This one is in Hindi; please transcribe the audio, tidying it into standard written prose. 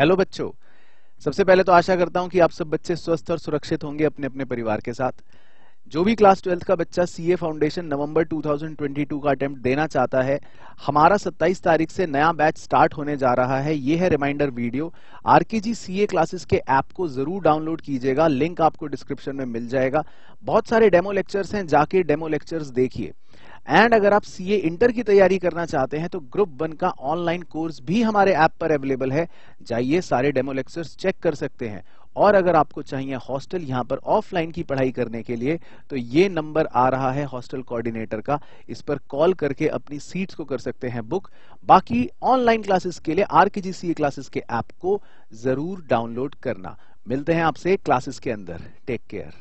हेलो बच्चों, सबसे पहले तो आशा करता हूं कि आप सब बच्चे स्वस्थ और सुरक्षित होंगे अपने अपने परिवार के साथ। जो भी क्लास 12th का बच्चा सीए फाउंडेशन नवंबर 2022 का अटेम्प्ट देना चाहता है, हमारा 27 तारीख से नया बैच स्टार्ट होने जा रहा है। ये है reminder video. RKG CA classes के ऐप को जरूर डाउनलोड कीजिएगा, लिंक आपको डिस्क्रिप्शन में मिल जाएगा। बहुत सारे डेमो लेक्चर्स हैं, जाके डेमो लेक्चर्स देखिए। एंड अगर आप सीए इंटर की तैयारी करना चाहते हैं तो ग्रुप 1 का ऑनलाइन कोर्स भी हमारे ऐप पर अवेलेबल है, जाइए सारे डेमो लेक्चर्स चेक कर सकते हैं। और अगर आपको चाहिए हॉस्टल यहाँ पर ऑफलाइन की पढ़ाई करने के लिए, तो ये नंबर आ रहा है हॉस्टल कोऑर्डिनेटर का, इस पर कॉल करके अपनी सीट्स को कर सकते हैं बुक। बाकी ऑनलाइन क्लासेस के लिए आरकेजी सीए क्लासेस के ऐप को जरूर डाउनलोड करना। मिलते हैं आपसे क्लासेस के अंदर, टेक केयर।